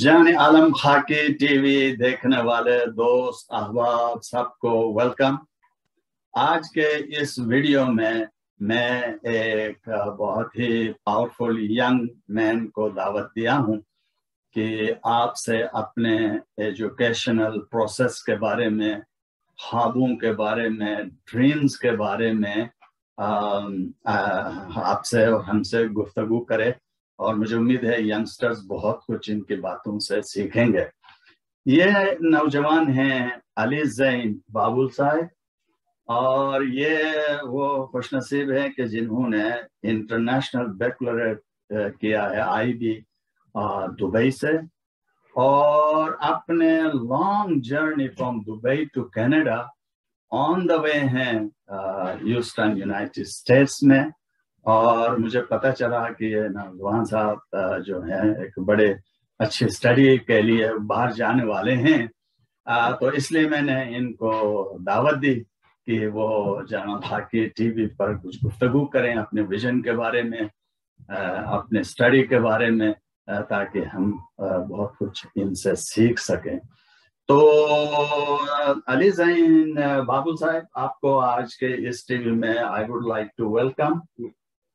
जान आलम खाकी टीवी देखने वाले दोस्त अहबाब सबको वेलकम। आज के इस वीडियो में मैं एक बहुत ही पावरफुल यंग मैन को दावत दिया हूं कि आपसे अपने एजुकेशनल प्रोसेस के बारे में, ख्वाबों के बारे में, ड्रीम्स के बारे में आपसे और हमसे गुफ्तगू करे और मुझे उम्मीद है यंगस्टर्स बहुत कुछ इनकी बातों से सीखेंगे। ये नौजवान हैं अली ज़ैन बाबुल साहब और ये वो खुशनसीब हैं कि जिन्होंने इंटरनेशनल बैकलॉरेट किया है आईबी दुबई से और अपने long journey from Dubai to Canada on the way हैं ह्यूस्टन यूनाइटेड स्टेट्स में। और मुझे पता चला कि ये नौजवान साहब जो हैं एक बड़े अच्छे स्टडी के लिए बाहर जाने वाले हैं, तो इसलिए मैंने इनको दावत दी कि वो जनाब खाकी टीवी पर कुछ गुफ्तगू करें अपने विजन के बारे में, अपने स्टडी के बारे में, ताकि हम बहुत कुछ इनसे सीख सकें। तो अली ज़ैन बाबुल साहब, आपको आज के इस टीवी में I would like to welcome.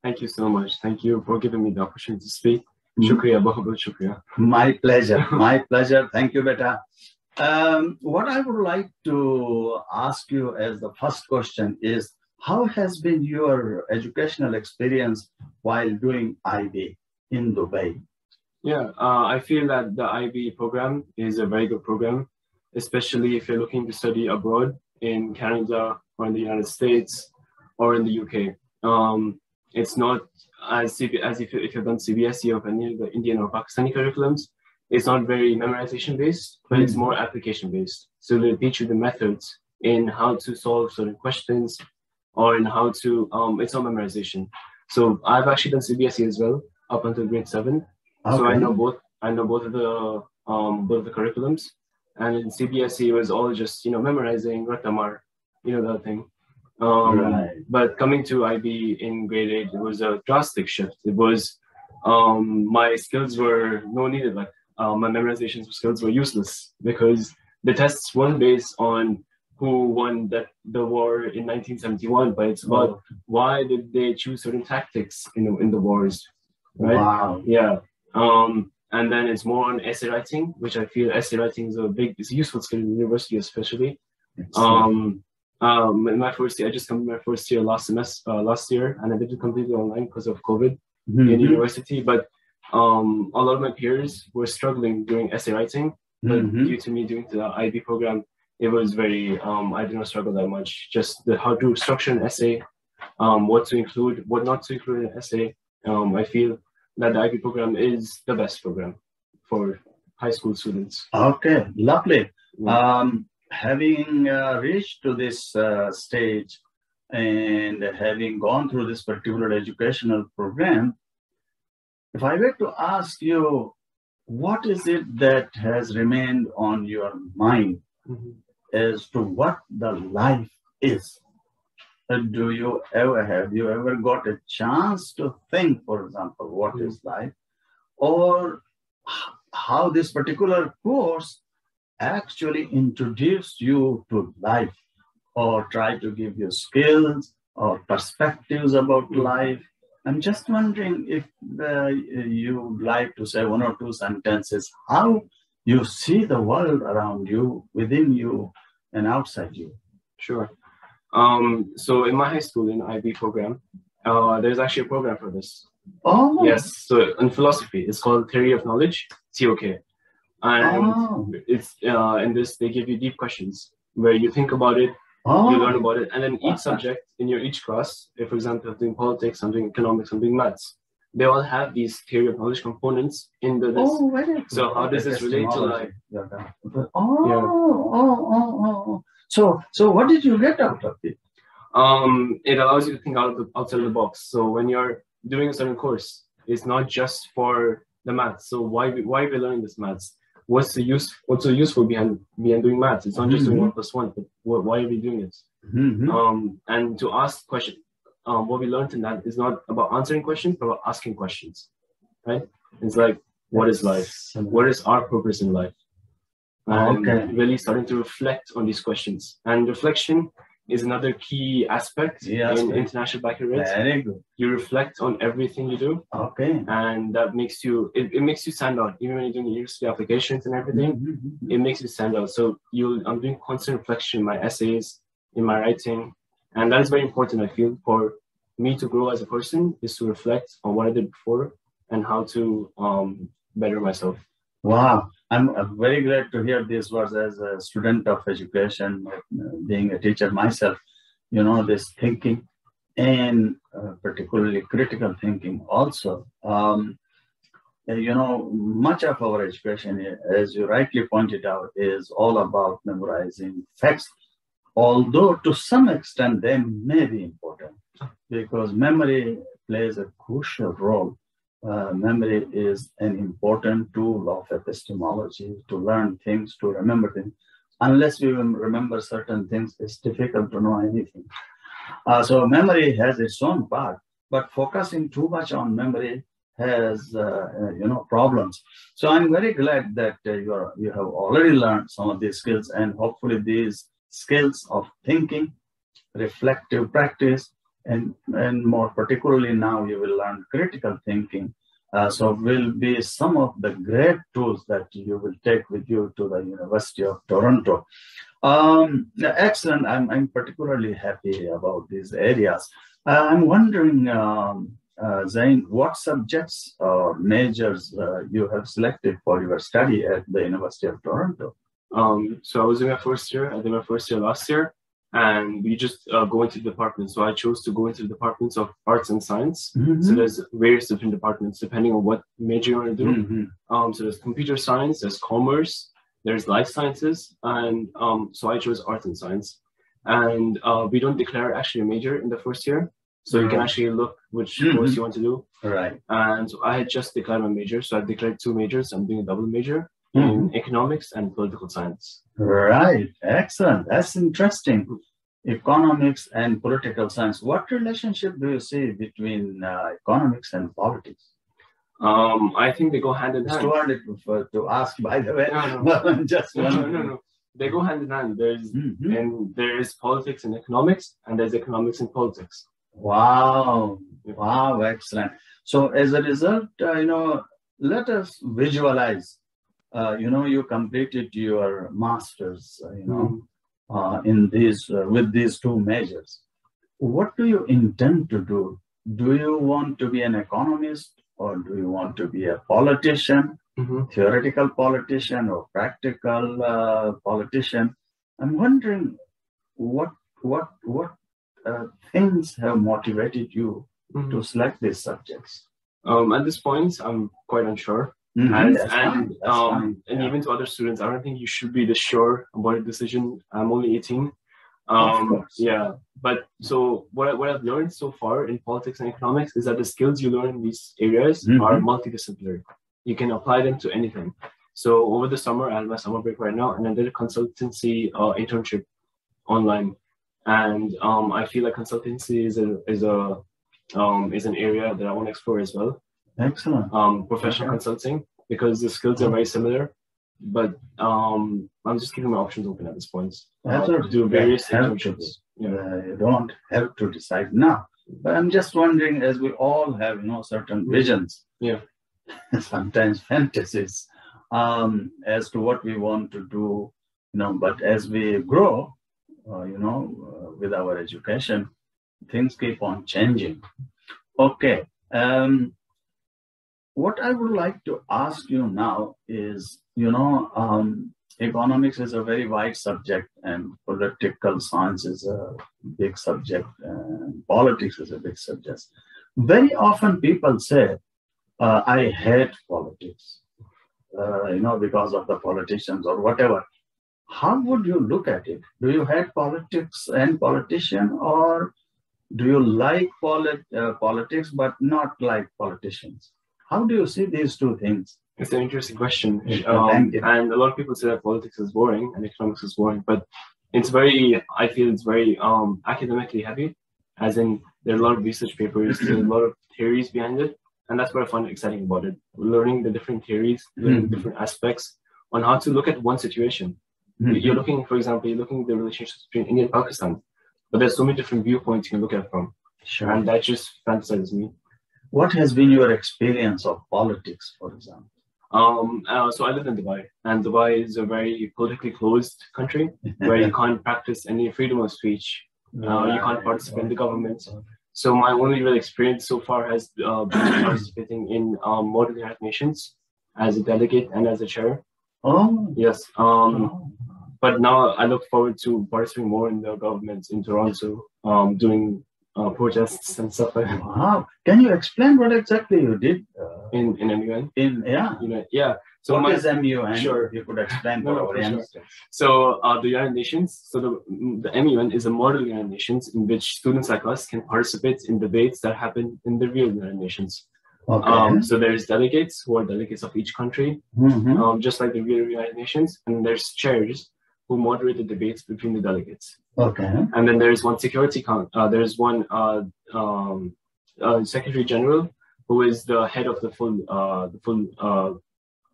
Thank you so much. Thank you for giving me the opportunity to speak. Shukriya, bahut shukriya. My pleasure. My pleasure. Thank you, beta. What I would like to ask you as the first question is, how has been your educational experience while doing IB in Dubai? Yeah, I feel that the IB program is a very good program, especially if you're looking to study abroad in Canada or in the United States or in the UK. It's not as if you've done CBSE or any of the Indian or Pakistani curriculums. It's not very memorization based, but it's more application based. So they teach you the methods in how to solve certain questions or in how to, it's not memorization. So I've actually done CBSE as well up until grade 7. Okay. So I know both of the curriculums, and in CBSE it was all just, you know, memorizing, ratamar, you know, that thing. Right. But coming to IB in grade 8, it was a drastic shift. It was my skills were no needed. Like my memorization skills were useless because the tests weren't based on who won the war in 1971, but it's about why did they choose certain tactics in the wars, right? Wow. Yeah. And then it's more on essay writing, which I feel essay writing is a useful skill in university, especially. In my first year, I just completed my first year last year, and I didn't complete it online because of COVID in university. But a lot of my peers were struggling doing essay writing, but due to me doing the IB program, it was very, I did not struggle that much. Just how to structure an essay, what to include, what not to include in an essay. I feel that the IB program is the best program for high school students. Okay, lovely. Having reached to this stage and having gone through this particular educational program, if I were to ask you, what is it that has remained on your mind as to what the life is? Have you ever got a chance to think, for example, what is life, or how this particular course actually introduced you to life or try to give you skills or perspectives about life? I'm just wondering if you would like to say one or two sentences how you see the world around you, within you and outside you. Sure. So in my high school, in IB program, there's actually a program for this. Oh. Yes. So in philosophy, it's called Theory of Knowledge, TOK. And it's in this they give you deep questions where you think about it, you learn about it, and then each subject in your each class, if for example doing politics, something economics, something maths, they all have these theory of knowledge components in the list. So how does this relate to life? So what did you get out of it? It allows you to think outside the box. So when you're doing a certain course, it's not just for the maths. So why are we learning this maths? What's the use? What's so useful behind doing maths? It's not just doing 1 plus 1, but why are we doing it? And to ask questions, what we learned in that is not about answering questions, but about asking questions, right? It's like what is life? What is our purpose in life? And really starting to reflect on these questions. And reflection is another key aspect in International Baccalaureate. Very good. You reflect on everything you do. Okay. And that makes you, it makes you stand out. Even when you're doing university applications and everything, it makes you stand out. So I'm doing constant reflection in my essays, in my writing. And that is very important, I feel, for me to grow as a person, is to reflect on what I did before and how to better myself. Wow. I'm very glad to hear these words as a student of education, being a teacher myself. You know, this thinking and particularly critical thinking also. You know, much of our education, as you rightly pointed out, is all about memorizing facts, although to some extent they may be important because memory plays a crucial role. Memory is an important tool of epistemology to learn things, to remember things. Unless we remember certain things, it's difficult to know anything. So memory has its own part, but focusing too much on memory has, you know, problems. So I'm very glad that you have already learned some of these skills, and hopefully these skills of thinking, reflective practice, and more particularly now you will learn critical thinking. So will be some of the great tools that you will take with you to the University of Toronto. Excellent. I'm particularly happy about these areas. I'm wondering, Zain, what subjects or majors you have selected for your study at the University of Toronto? So I was in my first year. I did my first year last year. And we just go into the departments. So I chose to go into the departments of arts and science. So there's various different departments depending on what major you want to do. So there's computer science, there's commerce, there's life sciences. And so I chose arts and science. And we don't declare actually a major in the first year. So you can actually look which course you want to do. Right. And so I had just declared my major. So I declared two majors. So I'm doing a double major. In economics and political science. Right. Excellent. That's interesting. Economics and political science. What relationship do you see between economics and politics? I think they go hand in hand. It's too hard to ask, by the way. No. Just no. They go hand in hand. There's and there is politics in economics, and there's economics in politics. Wow. Wow. Excellent. So as a result, you know, let us visualize. You know, you completed your master's, you know, in these, with these two majors. What do you intend to do? Do you want to be an economist, or do you want to be a politician, theoretical politician or practical politician? I'm wondering what things have motivated you to select these subjects? At this point, I'm quite unsure. And even to other students, I don't think you should be this sure about a decision. I'm only 18. But so what I've learned so far in politics and economics is that the skills you learn in these areas are multidisciplinary. You can apply them to anything. So over the summer, I had my summer break right now, and I did a consultancy internship online. And I feel like consultancy is an area that I want to explore as well. Excellent. Professional consulting, because the skills are very similar, but I'm just keeping my options open at this point. Absolutely. Do various internships. You don't have to decide now, but I'm just wondering, as we all have, you know, certain visions, sometimes fantasies, as to what we want to do, you know, but as we grow, you know, with our education, things keep on changing. Okay. What I would like to ask you now is, you know, economics is a very wide subject, and political science is a big subject, and politics is a big subject. Very often people say, I hate politics, you know, because of the politicians or whatever. How would you look at it? Do you hate politics and politician, or do you like politics but not like politicians? How do you see these two things? It's an interesting question. And a lot of people say that politics is boring and economics is boring, but it's very, I feel it's very academically heavy, as in there are a lot of research papers, there's a lot of theories behind it. And that's what I found exciting about it. Learning the different theories, learning the different aspects on how to look at one situation. You're looking, for example, you're looking at the relationships between India and Pakistan, but there's so many different viewpoints you can look at from. Sure. And that just fantasizes me. What has been your experience of politics, for example? So I live in Dubai, and Dubai is a very politically closed country where you can't practice any freedom of speech. You can't participate in the government. So my only real experience so far has been participating in Model United Nations as a delegate and as a chair. Oh. Yes. But now I look forward to participating more in the government in Toronto, doing protests and stuff like that. Wow. Can you explain what exactly you did? In MUN? Yeah. So what is MUN? Sure. You could explain So the United Nations, so the MUN is a model United Nations in which students like us can participate in debates that happen in the real United Nations. Okay. So there's delegates who are delegates of each country, just like the real United Nations, and there's chairs who moderate the debates between the delegates. Okay. And then there's one Secretary General who is the head of the full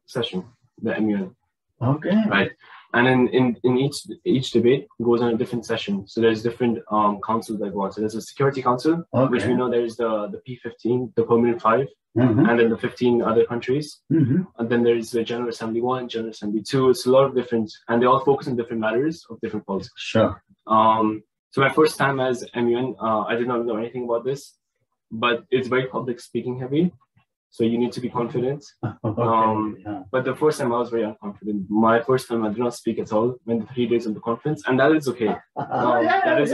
session, the MUN. Okay. Right. And then in each debate goes on a different session. So there's different councils that go on. So there's a Security Council, which we know there's the P15, the Permanent Five, and then the 15 other countries. And then there's the General Assembly 1, General Assembly 2. It's a lot of different, and they all focus on different matters of different politics. Sure. So my first time as MUN, I did not know anything about this, but it's very public speaking heavy. So you need to be confident. But the first time I was very unconfident. My first time I did not speak at all in the 3 days of the conference, and that is okay. It's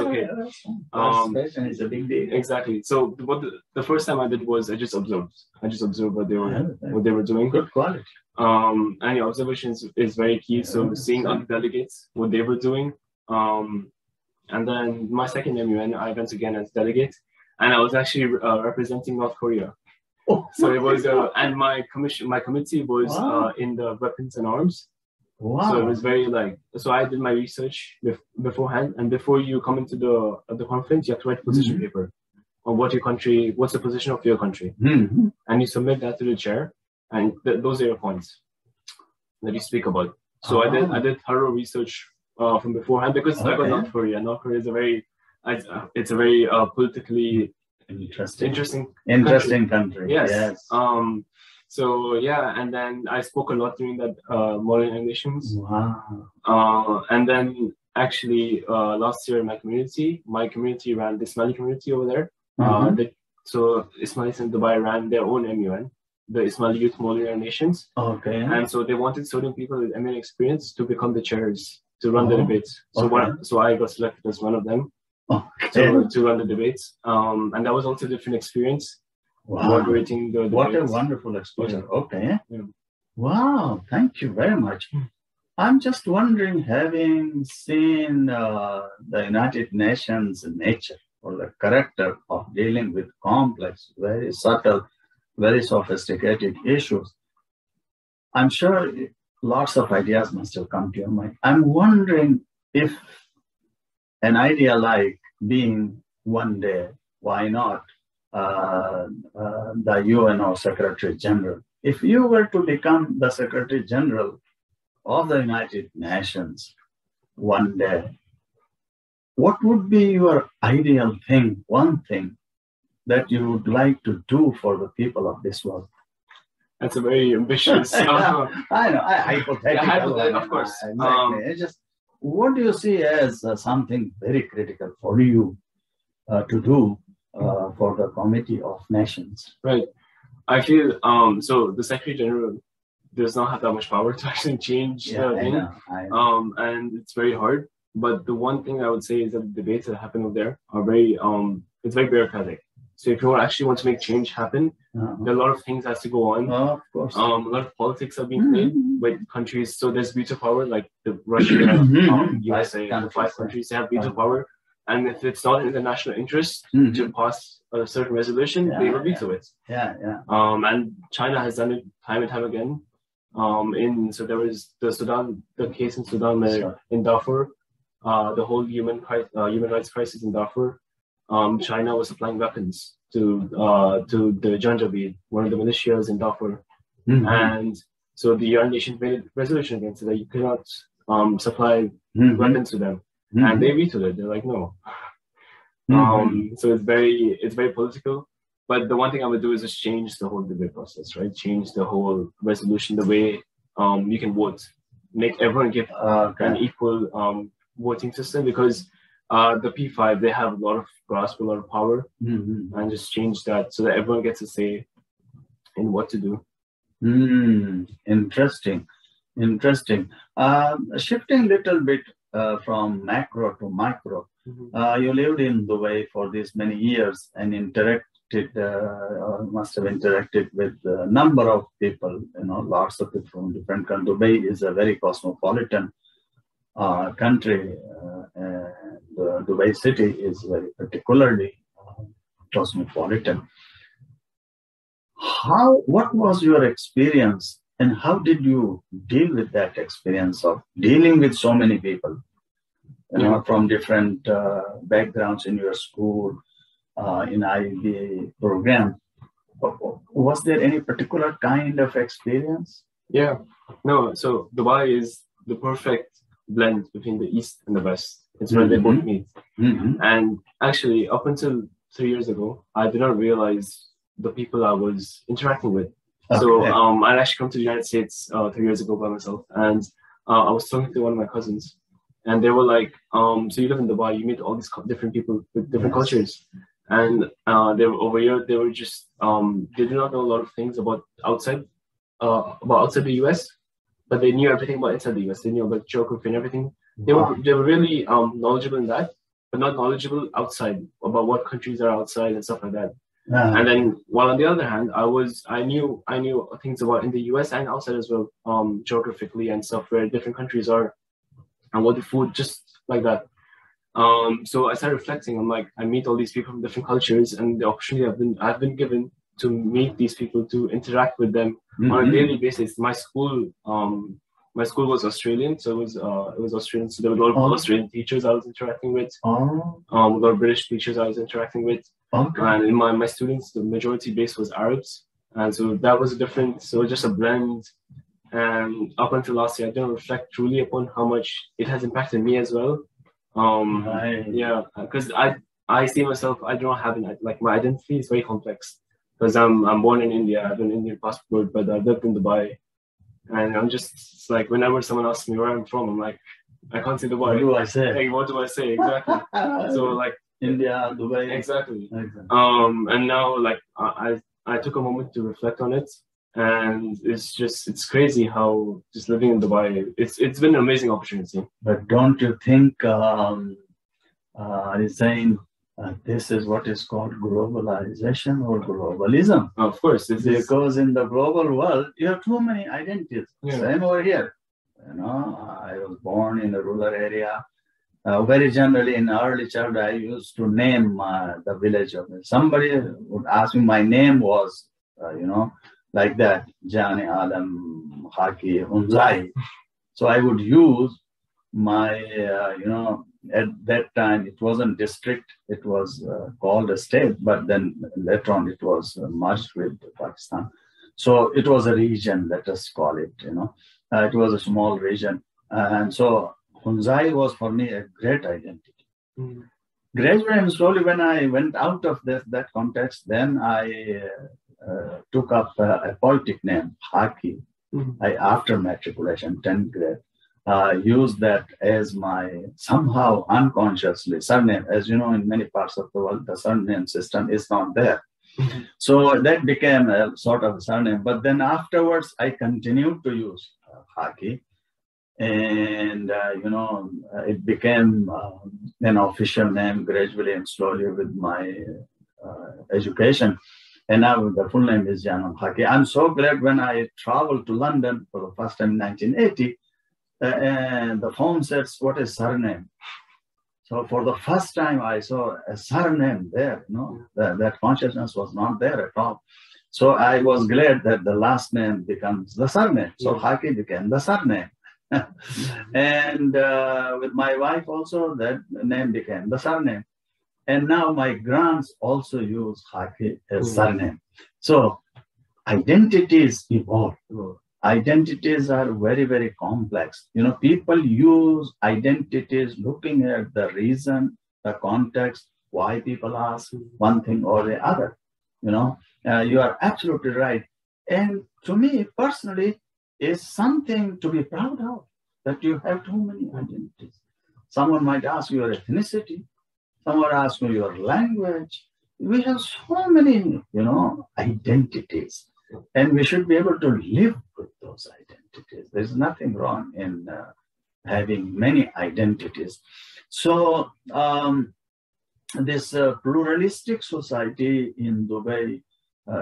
a big day. Exactly. So what the first time I did was I just observed. I just observed what they were doing. Good quality. And your observation is very key. So seeing other delegates, what they were doing. And then my second MUN, I went again as delegate, and I was actually representing North Korea. So it was, and my committee was in the weapons and arms. Wow. So it was very so I did my research beforehand, and before you come into the conference, you have to write a position paper on what's the position of your country. And you submit that to the chair, and those are your points that you speak about. So I did thorough research from beforehand, because I got North Korea. North Korea is a very, it's a very politically interesting country. Yes. So yeah, and then I spoke a lot during that Model Nations. Wow. And then actually last year in my community ran the Ismaili community over there. So Ismailis in Dubai ran their own MUN, the Ismaili Youth Model Nations. Okay. And so they wanted certain people with MUN experience to become the chairs to run the debates. So so I got selected as one of them. To run the debates, and that was also a different experience. Wow. Moderating the debates. What a wonderful exposure. Yeah. Okay. Yeah. Wow, thank you very much. I'm just wondering, having seen the United Nations nature or the character of dealing with complex, very subtle, very sophisticated issues, I'm sure lots of ideas must have come to your mind. I'm wondering if an idea like being one day, why not, the UNO Secretary General. If you were to become the Secretary General of the United Nations one day, what would be your ideal thing, one thing that you would like to do for the people of this world? That's a very ambitious... I know, hypothetical, of course. Exactly. What do you see as something very critical for you to do for the Committee of Nations? Right. I feel, so the Secretary General does not have that much power to actually change the thing. And it's very hard. But the one thing I would say is that the debates that happen over there are very, it's very bureaucratic. So if you actually want to make change happen, there are a lot of things that has to go on. Of course. A lot of politics are being played with countries. So there's veto power, like the Russia, USA, the five countries, they have veto power. And if it's not in the national interest to pass a certain resolution, they will veto it. And China has done it time and time again. So there was the case in Sudan, in Darfur, the whole human rights crisis in Darfur. China was supplying weapons to the Janjaweed, one of the militias in Darfur. Mm-hmm. And so the United Nations made a resolution against it that you cannot supply mm-hmm. weapons to them. Mm-hmm. And they vetoed it. They're like, no. Mm-hmm. So it's very political. But the one thing I would do is just change the whole debate process, right? Change the whole resolution, the way you can vote. Make everyone give an equal voting system, because the P5, they have a lot of grasp, a lot of power, mm-hmm. and just change that so that everyone gets a say in what to do. Interesting. Shifting a little bit from macro to micro, mm-hmm. You lived in Dubai for these many years and must have interacted with a number of people, lots of people from different countries. Dubai is a very cosmopolitan country. The Dubai city is very particularly cosmopolitan. What was your experience, and how did you deal with that experience of dealing with so many people, from different backgrounds in your school, in IB program? Was there any particular kind of experience? Yeah, no. So Dubai is the perfect blend between the East and the West. It's where mm-hmm. they both meet. Mm-hmm. And actually, up until 3 years ago, I did not realize the people I was interacting with. Okay. So I actually come to the United States 3 years ago by myself, and I was talking to one of my cousins, and they were like, "So you live in Dubai? You meet all these different people with different yes. cultures." And they were over here. They were just they did not know a lot of things about outside the US, but they knew everything about inside the US. They knew about geography and everything. They were really knowledgeable in that, but not knowledgeable outside about what countries are outside and stuff like that. Uh-huh. And then, while on the other hand, I knew things about in the US and outside as well, geographically and stuff where different countries are, and what the food just like that. So I started reflecting. I'm like, I meet all these people from different cultures, and the opportunity I've been given to meet these people, to interact with them mm-hmm. on a daily basis. My school was Australian, so it was Australian. So there were a lot of Australian teachers I was interacting with. A lot of British teachers I was interacting with. Okay. And in my students, the majority base was Arabs, and so that was different. So just a blend. And up until last year, I didn't reflect truly upon how much it has impacted me as well. Right. Yeah, because I see myself, I don't have my identity is very complex, because I'm born in India, I have an Indian passport, but I lived in Dubai, and I'm just like, whenever someone asks me where I'm from, I'm like, I can't say Dubai. What do I say? Like, what do I say exactly? So like India, Dubai, exactly. And now like I took a moment to reflect on it, and it's crazy how just living in Dubai, it's been an amazing opportunity. But don't you think, Ali Zain, this is what is called globalization or globalism? Of course. Because in the global world, you have too many identities. Yeah. Same over here. I was born in a rural area. Very generally, in early childhood, I used to name the village of me. Somebody would ask me, my name was, like that, Jani Alam, Khaki, Hunzai. So I would use my, at that time it wasn't district, it was called a state, but then later on it was merged with Pakistan. So it was a region, let us call it, it was a small region. And so Hunzai was for me a great identity. Mm. Gradually and slowly, when I went out of that context, then I took up a poetic name, Khaki. Mm-hmm. I, after matriculation, 10th grade, used that as my, somehow unconsciously, surname. As you know, in many parts of the world, the surname system is not there. Mm-hmm. So that became a sort of surname. But then afterwards, I continued to use Khaki. And, it became an official name gradually and slowly with my education. And now the full name is Janam Khaki. I'm so glad when I traveled to London for the first time in 1980, and the phone says, what is surname? So for the first time, I saw a surname there. That consciousness was not there at all. So I was glad that the last name becomes the surname. So Khaki became the surname. And with my wife also, that name became the surname. And now my grands also use Khaki as surname. So identities evolve. Identities are very, very complex. You know, people use identities looking at the reason, the context, why people ask one thing or the other. You know, you are absolutely right. And to me personally, is something to be proud of, that you have too many identities. Someone might ask your ethnicity, someone asks me your language. We have so many, you know, identities, and we should be able to live with those identities. There's nothing wrong in having many identities. So this pluralistic society in Dubai,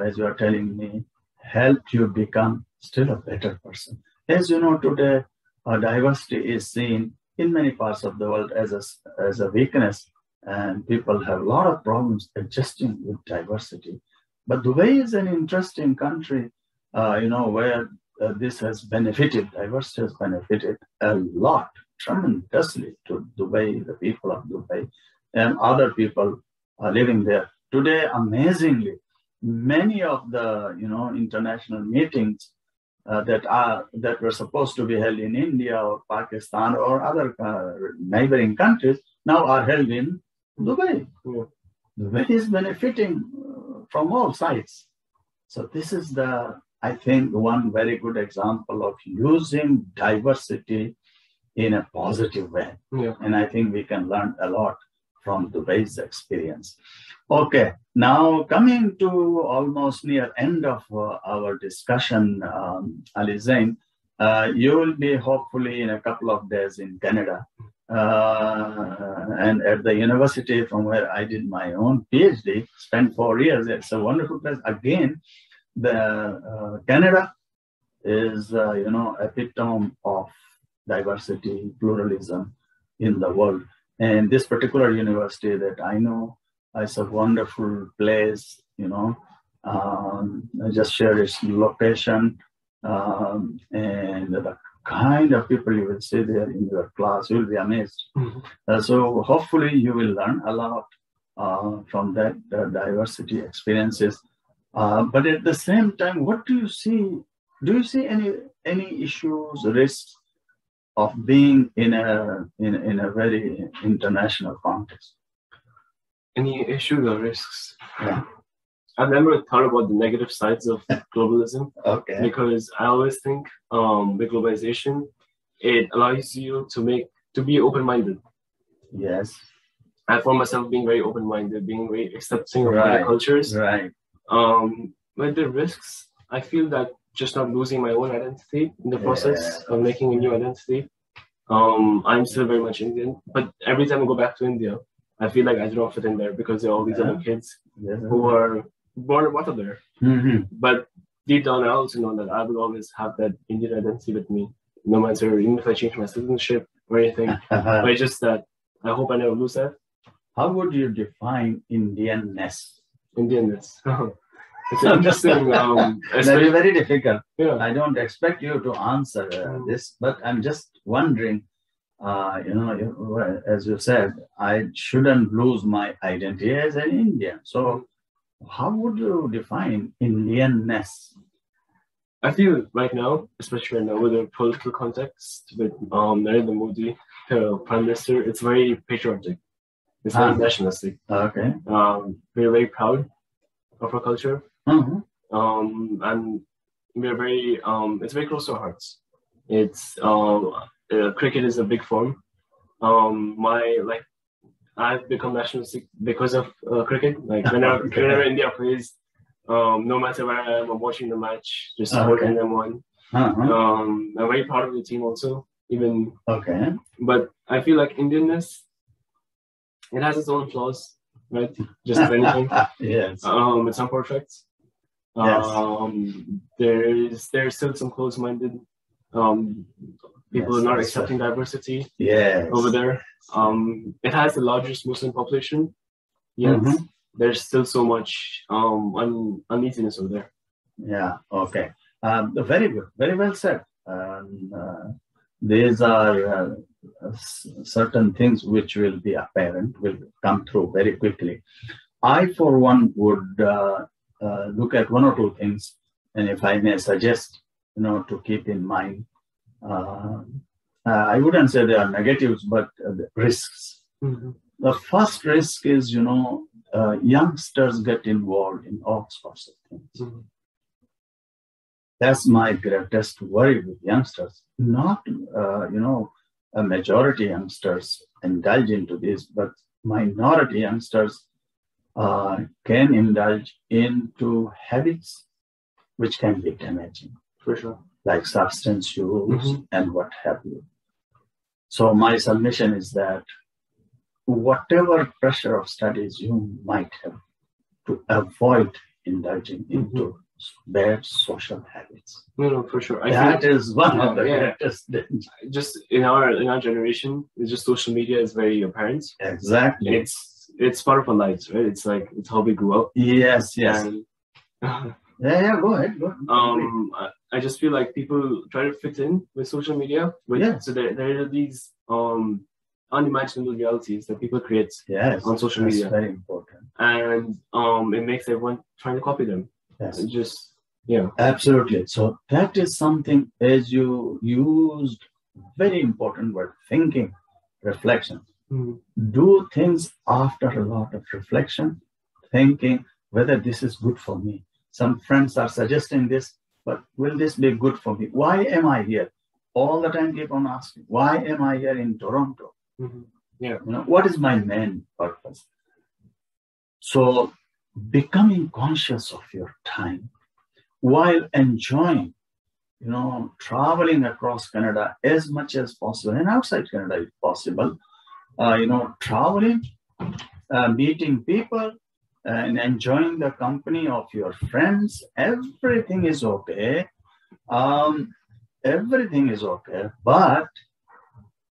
as you are telling me, helped you become still a better person. As you know, today, diversity is seen in many parts of the world as a weakness, and people have a lot of problems adjusting with diversity. But Dubai is an interesting country, you know, where this has benefited, diversity has benefited a lot, tremendously, to Dubai, the people of Dubai, and other people are living there. Today, amazingly, many of the, you know, international meetings that were supposed to be held in India or Pakistan or other neighboring countries now are held in Dubai. Dubai is benefiting from all sides. So this is the, I think, one very good example of using diversity in a positive way. Yeah. And I think we can learn a lot from Dubai's experience. Okay, now coming to almost near end of our discussion, Ali Zain, you will be hopefully in a couple of days in Canada and at the university from where I did my own PhD, spent 4 years. It's a wonderful place. Again, the Canada is, you know, epitome of diversity, pluralism in the world. And this particular university that I know is a wonderful place, you know, I just share its location and the kind of people you will see there in your class, you'll be amazed. Mm-hmm. So hopefully you will learn a lot from that diversity experiences. But at the same time, what do you see? Do you see any issues, risks of being in a very international context? Any issues or risks? Yeah. I've never thought about the negative sides of globalism. Okay. Because I always think with globalization, it allows you to be open-minded. Yes. I found myself being very open-minded, being very accepting of other cultures. Right. With the risks, I feel that just not losing my own identity in the process of making a new identity. I'm still very much Indian, but every time I go back to India, I feel like I do not fit in there because there are all these other kids who are born and brought up there. Mm-hmm. But deep down, I also know that I will always have that Indian identity with me, no matter even if I change my citizenship or anything. But it's just that I hope I never lose that. How would you define Indianness? Indianness. It's interesting. Very, very difficult. Yeah. I don't expect you to answer this, but I'm just wondering, you know, as you said, I shouldn't lose my identity as an Indian. So how would you define Indianness? I feel right now, especially right now with the political context, with Narendra Modi, the Prime Minister, it's very patriotic. It's very nationalistic. Okay. We're very proud of our culture. Mm-hmm. And we're very, it's very close to our hearts. It's, cricket is a big form. I've become nationalistic because of cricket. Like, whenever India plays, no matter where I am, I'm watching the match, just supporting them one. Uh-huh. I'm very proud of the team also, even. Okay. But I feel like Indianness, it has its own flaws, right? Just as anything. Yes. It's not perfect. Yes. There's still some close-minded people are not accepting diversity over there. It has the largest Muslim population, yet there's still so much uneasiness over there. Yeah, okay. Very good, very well said. These are certain things which will be apparent will come through very quickly. I, for one, would look at one or two things, and if I may suggest, you know, to keep in mind. I wouldn't say they are negatives, but the risks. Mm-hmm. The first risk is, you know, youngsters get involved in all sorts of things. Mm-hmm. That's my greatest worry with youngsters. Not, you know, a majority youngsters indulge into this, but minority youngsters can indulge into habits which can be damaging. For sure. Like substance use mm-hmm. and what have you. So my submission is that whatever pressure of studies you might have, to avoid indulging into mm-hmm. bad social habits. No, for sure. That is one of the greatest dangers. Just in our generation, it's just social media is very apparent. Exactly. It's part of our lives, right? It's like it's how we grew up. Yes. And, go ahead. I just feel like people try to fit in with social media. So there are these unimaginable realities that people create on social media. Yes, very important. And it makes everyone trying to copy them. Yes. Absolutely. So that is something, as you used very important word, thinking, reflection. Mm-hmm. Do things after a lot of reflection, thinking whether this is good for me. Some friends are suggesting this, but will this be good for me? Why am I here? All the time keep on asking, why am I here in Toronto? Mm-hmm. Yeah. You know, what is my main purpose? So becoming conscious of your time while enjoying, you know, traveling across Canada as much as possible and outside Canada if possible, traveling, meeting people and enjoying the company of your friends. Everything is okay. But,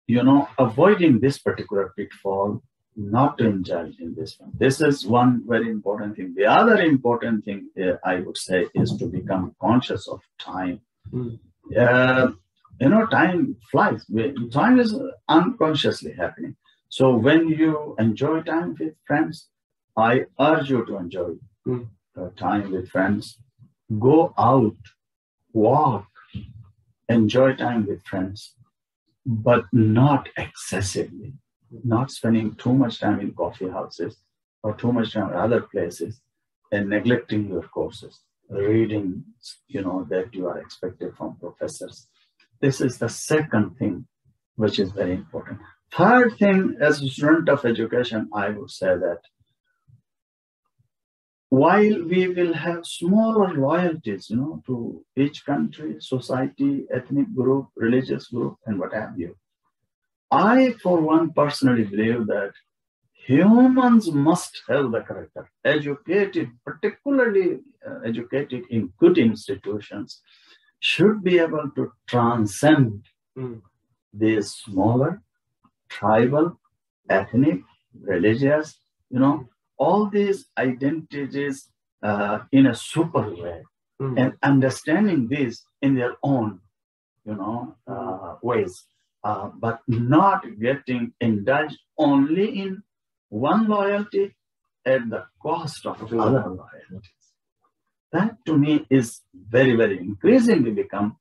you know, avoiding this particular pitfall, not to indulge in this one. This is one very important thing. The other important thing I would say is to become conscious of time. Mm. Time flies. Time is unconsciously happening. So when you enjoy time with friends, I urge you to enjoy time with friends. Go out, walk, enjoy time with friends, but not excessively. Not spending too much time in coffee houses or too much time in other places and neglecting your courses, reading, that you are expected from professors. This is the second thing, which is very important. Third thing, as a student of education, I would say that while we will have smaller loyalties, to each country, society, ethnic group, religious group, and what have you, I, for one, personally believe that humans must have the character, educated, particularly educated in good institutions, should be able to transcend these smaller, tribal, ethnic, religious, all these identities in a super way, and understanding these in their own, ways. But not getting indulged only in one loyalty at the cost of other loyalties. That to me is very, very increasingly become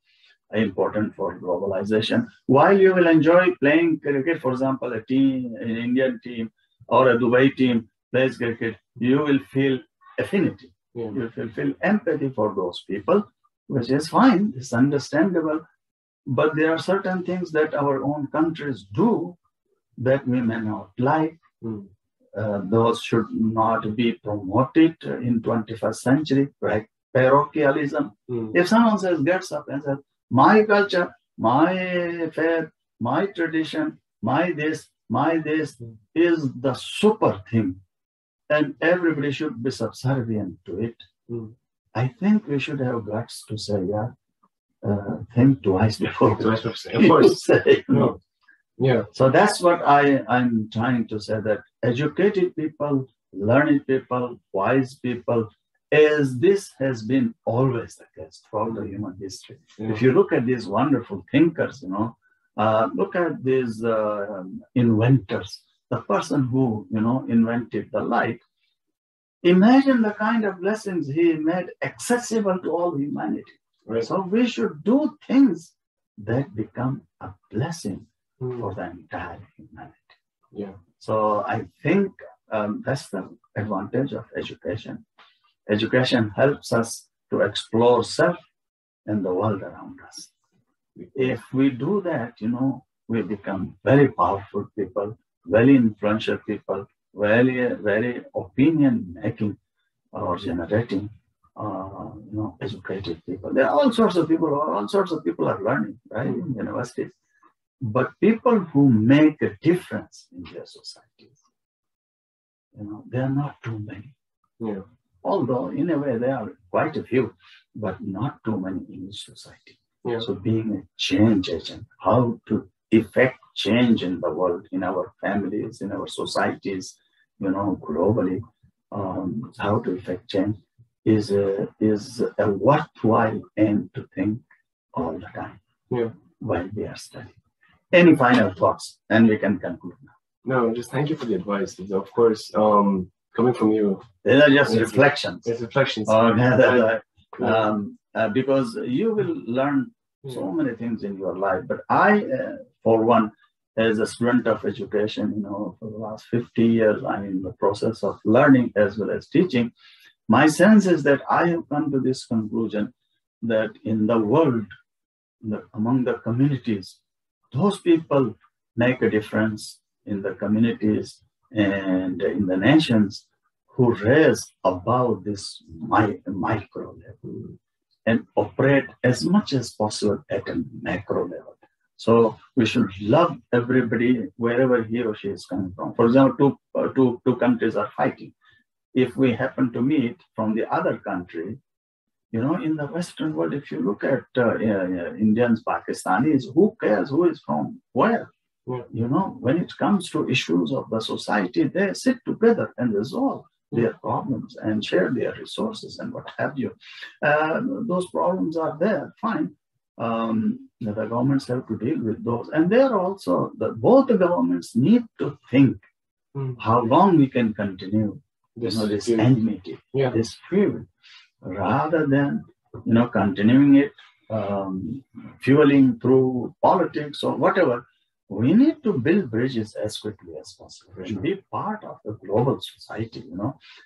important for globalization. While you will enjoy playing cricket, for example, a team, an Indian team or a Dubai team plays cricket, you will feel affinity. Yeah. You will feel empathy for those people, which is fine, it's understandable. But there are certain things that our own countries do that we may not like. Mm. Those should not be promoted in 21st century, like parochialism. Mm. If someone gets up and says, my culture, my faith, my tradition, my this is the super thing, and everybody should be subservient to it. Mm. I think we should have guts to say, think twice before you say no. Yeah. So that's what I'm trying to say, that educated people, learned people, wise people, as this has been always the case throughout the human history. Yeah. If you look at these wonderful thinkers, Look at these inventors, the person who, invented the light. Imagine the kind of blessings he made accessible to all humanity. Right. So we should do things that become a blessing for the entire humanity. Yeah. So I think that's the advantage of education. Education helps us to explore self and the world around us. If we do that, we become very powerful people, very influential people, very opinion-making or generating, educated people. There are all sorts of people, are learning, right, in universities. But people who make a difference in their societies, there are not too many. Yeah. Although, in a way, there are quite a few, but not too many in each society. Yeah. So being a change agent, how to effect change in the world, in our families, in our societies, globally, how to effect change is a worthwhile aim to think all the time while we are studying. Any final thoughts? And we can conclude now. No, just thank you for the advice. Of course, coming from you. These are just reflections. It's reflections. Because you will learn so many things in your life. But I, for one, as a student of education, for the last 50 years, I'm in the process of learning as well as teaching. My sense is that I have come to this conclusion that in the world, among the communities, those people make a difference in the communities and in the nations who raise above this micro level and operate as much as possible at a macro level. So we should love everybody wherever he or she is coming from. For example, two countries are fighting. If we happen to meet from the other country, in the Western world, if you look at Indians, Pakistanis, who cares who is from where? When it comes to issues of the society, they sit together and resolve their problems and share their resources and what have you. Those problems are there, fine. The governments have to deal with those. And they're also, both the governments need to think how long we can continue this enmity, this feud, rather than continuing it, fueling through politics or whatever. We need to build bridges as quickly as possible and be part of the global society,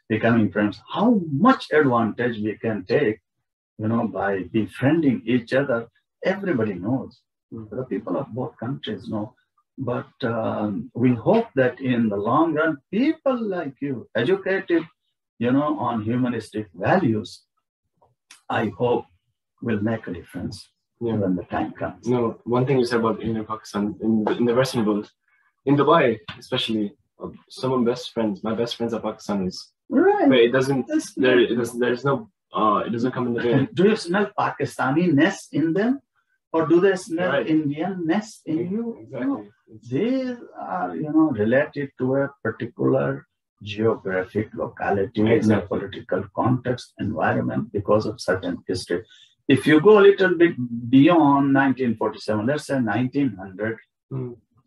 becoming friends. How much advantage we can take, by befriending each other, everybody knows. The people of both countries know. But we hope that in the long run, people like you, educated, on humanistic values, I hope will make a difference. When the time comes. No, one thing you said about Pakistan, in the Western world, in Dubai especially, some of my best friends are Pakistanis. Right. But it doesn't, it doesn't come in the way. Do you smell Pakistani-ness in them? Or do they smell Indian-ness in you? Exactly. No. These are, related to a particular geographic locality, in a political context, environment, because of certain history. If you go a little bit beyond 1947, let's say 1900,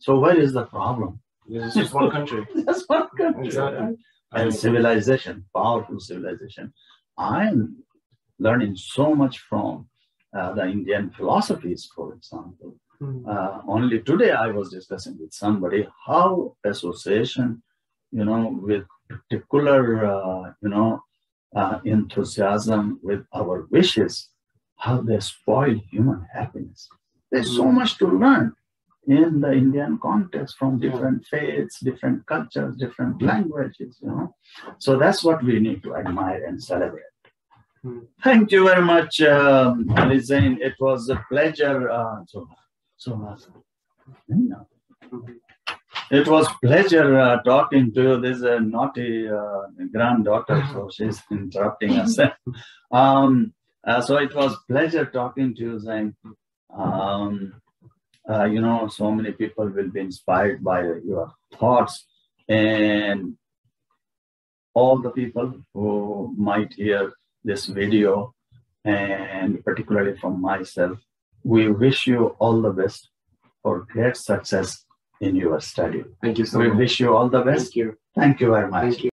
so where is the problem? This is one country. That's one country. Exactly. Right? And civilization, powerful civilization. I'm learning so much from the Indian philosophies, for example. Only today I was discussing with somebody how association, with particular, enthusiasm with our wishes, how they spoil human happiness. There's so much to learn in the Indian context from different faiths, different cultures, different languages, So that's what we need to admire and celebrate. Thank you very much, Ali Zain. It was a pleasure. It was pleasure talking to you. This is a naughty granddaughter, so she's interrupting us. So it was pleasure talking to you, Zain. So many people will be inspired by your thoughts, and all the people who might hear this video, and particularly from myself, we wish you all the best for great success in your study. Thank you so much. We wish you all the best. Thank you. Thank you very much. Thank you.